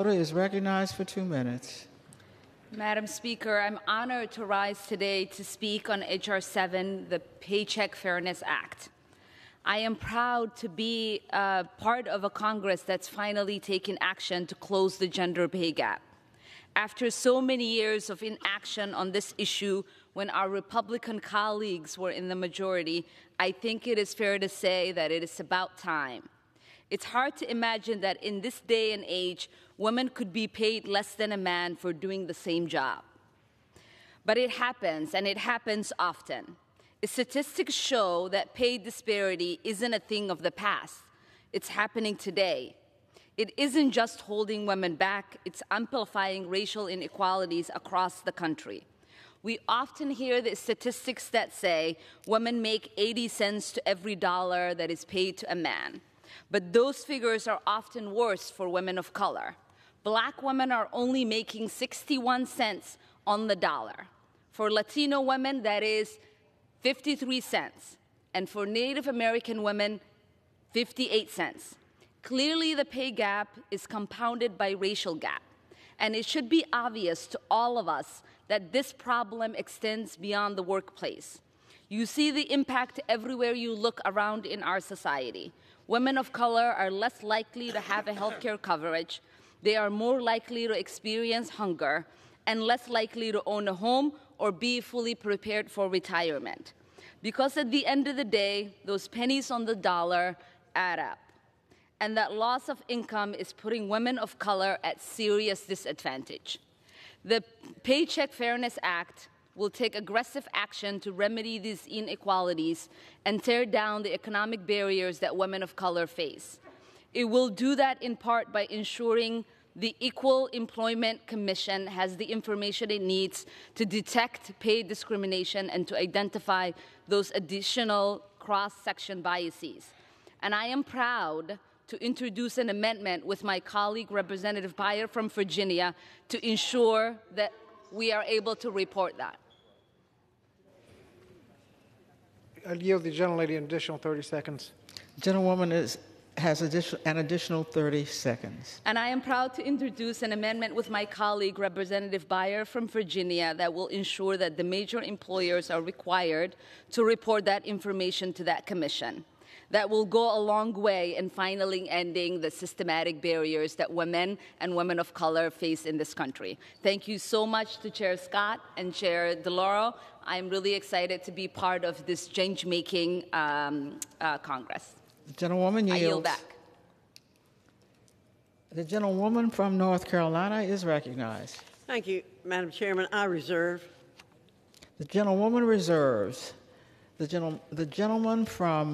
DeLauro is recognized for 2 minutes. Madam Speaker, I'm honored to rise today to speak on HR 7, the Paycheck Fairness Act. I am proud to be part of a Congress that's finally taken action to close the gender pay gap. After so many years of inaction on this issue, when our Republican colleagues were in the majority, I think it is fair to say that it is about time. It's hard to imagine that in this day and age, women could be paid less than a man for doing the same job. But it happens, and it happens often. Statistics show that pay disparity isn't a thing of the past. It's happening today. It isn't just holding women back, it's amplifying racial inequalities across the country. We often hear the statistics that say women make 80 cents to every dollar that is paid to a man. But those figures are often worse for women of color. Black women are only making 61 cents on the dollar. For Latino women, that is 53 cents. And for Native American women, 58 cents. Clearly, the pay gap is compounded by racial gap. And it should be obvious to all of us that this problem extends beyond the workplace. You see the impact everywhere you look around in our society. Women of color are less likely to have a health care coverage, they are more likely to experience hunger, and less likely to own a home or be fully prepared for retirement. Because at the end of the day, those pennies on the dollar add up. And that loss of income is putting women of color at serious disadvantage. The Paycheck Fairness Act will take aggressive action to remedy these inequalities and tear down the economic barriers that women of color face. It will do that in part by ensuring the Equal Employment Commission has the information it needs to detect pay discrimination and to identify those additional cross-section biases. And I am proud to introduce an amendment with my colleague, Representative Beyer from Virginia, to ensure that we are able to report that. I yield the gentlelady an additional 30 seconds. Gentlewoman has an additional 30 seconds. And I am proud to introduce an amendment with my colleague, Representative Beyer from Virginia, that will ensure that the major employers are required to report that information to that commission. That will go a long way in finally ending the systematic barriers that women and women of color face in this country. Thank you so much to Chair Scott and Chair DeLauro. I'm really excited to be part of this change-making Congress. The gentlewoman yields. I yield back. The gentlewoman from North Carolina is recognized. Thank you, Madam Chairman. I reserve. The gentlewoman reserves. The gentleman from